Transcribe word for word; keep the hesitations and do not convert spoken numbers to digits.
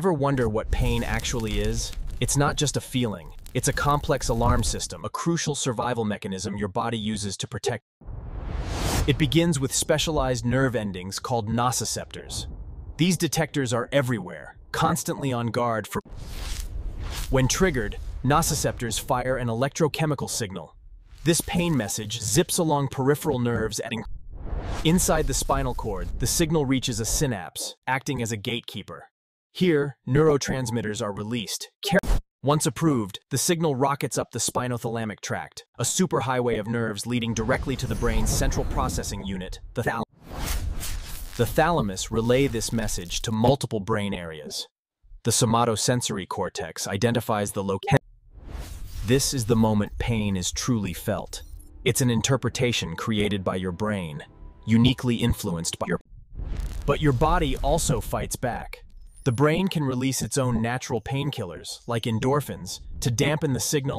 Ever wonder what pain actually is? It's not just a feeling. It's a complex alarm system, a crucial survival mechanism your body uses to protect. It begins with specialized nerve endings called nociceptors. These detectors are everywhere, constantly on guard for... When triggered, nociceptors fire an electrochemical signal. This pain message zips along peripheral nerves at... Inside the spinal cord, the signal reaches a synapse, acting as a gatekeeper. Here, neurotransmitters are released. Once approved, the signal rockets up the spinothalamic tract, a superhighway of nerves leading directly to the brain's central processing unit, the thalamus. The thalamus relay this message to multiple brain areas. The somatosensory cortex identifies the location. This is the moment pain is truly felt. It's an interpretation created by your brain, uniquely influenced by your... But your body also fights back. The brain can release its own natural painkillers, like endorphins, to dampen the signal.